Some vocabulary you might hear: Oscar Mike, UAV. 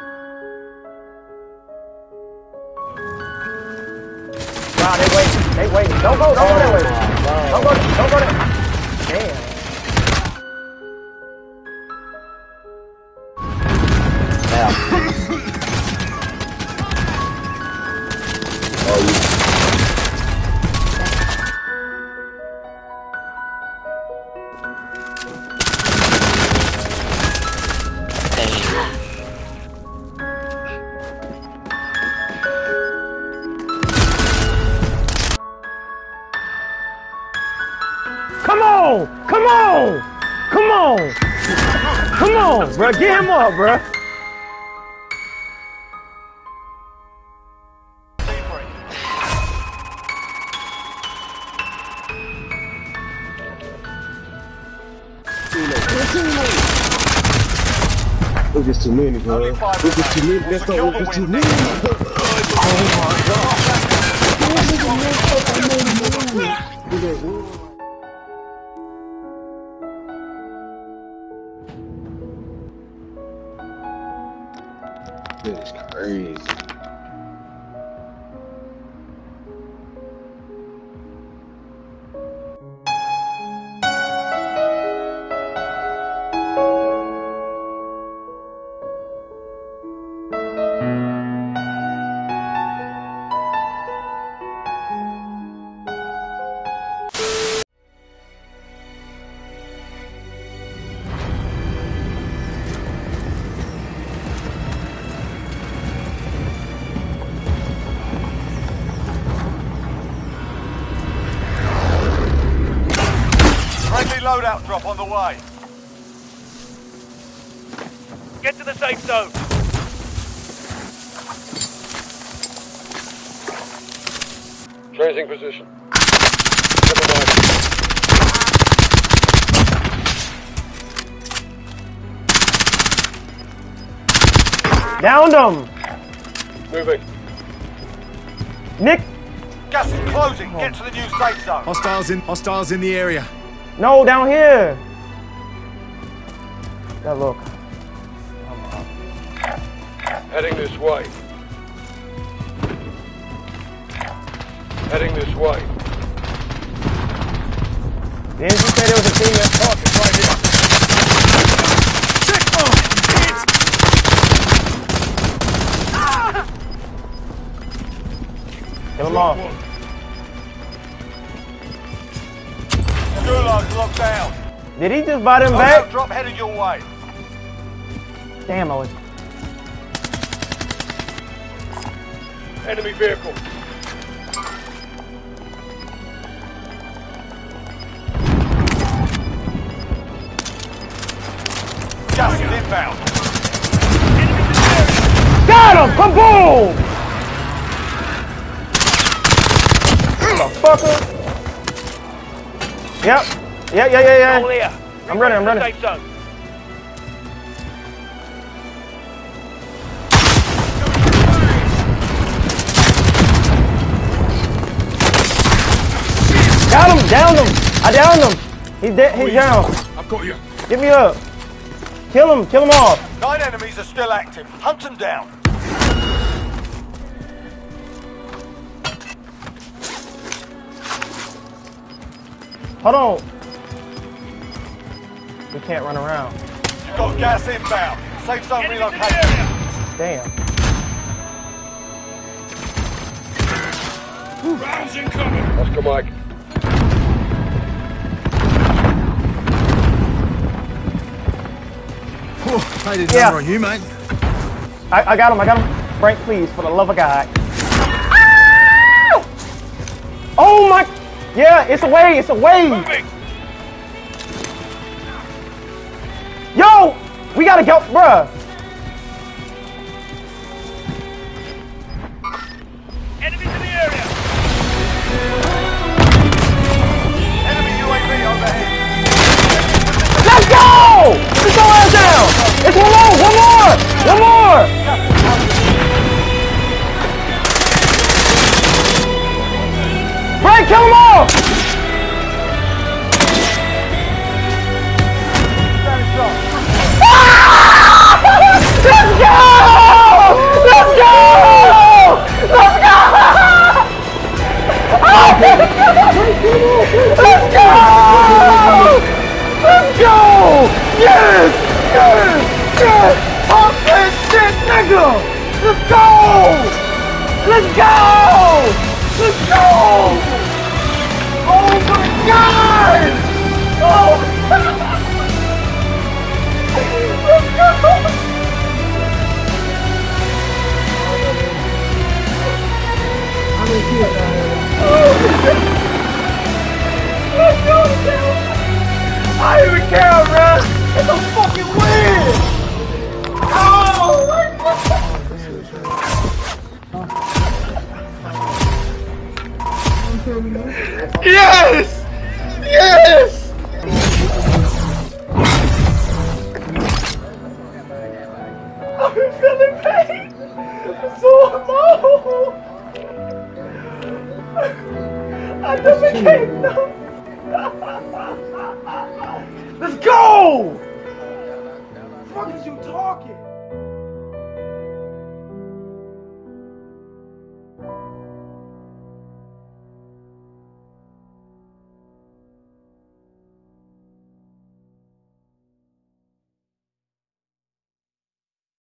Wow, they waiting. They waiting. Don't go. Don't go that way. Don't go. Don't go that way. Damn. Yeah. Come on! Come on! Come on! Come on, bro. Get him up, bro. Look, it's too many, bro. Look, it's too many. That's not what it's too many. Oh my god. That is crazy. Loadout drop on the way. Get to the safe zone. Changing position. Downed them. Moving. Nick. Gas is closing. Get to the new safe zone. Hostiles in the area. No, down here. That look. Heading this way. Heading this way. Didn't you say there was a team that's talking right here? Checkpoint! Ah! Kill them off. Locked down. Did he just buy them back? No, drop headed your way. Damn, I was. Enemy vehicle. Gas is inbound. Enemy in the area. Got him! Kaboom! Motherfucker! Yep. Yeah. I'm running. Safe zone. Got him! Downed him! I downed him! He's dead. He's down. I've got you. Get me up. Kill him. Kill him off. 9 enemies are still active. Hunt them down. Hold on. We can't run around. You've got gas inbound. Safe zone relocation. Damn. Rounds incoming. Oscar Mike. I did number on you, mate. I got him. Frank, please, for the love of God. Ah! Oh my. Yeah, it's away, Moving. Yo, we gotta go, bruh. Enemies in the area. Enemy UAV overhead. Let's go! Let's go ass down! It's one more! Frank, kill them all! Ah! shit, nigga! Let's go! Let's go! Let's go! Oh my God! Oh my God! Let's go! I don't even care, man! It's a fucking win! Oh! Yes! Yes! I'm feeling pain! So low! I never came down! Let's go! What the fuck is you talking?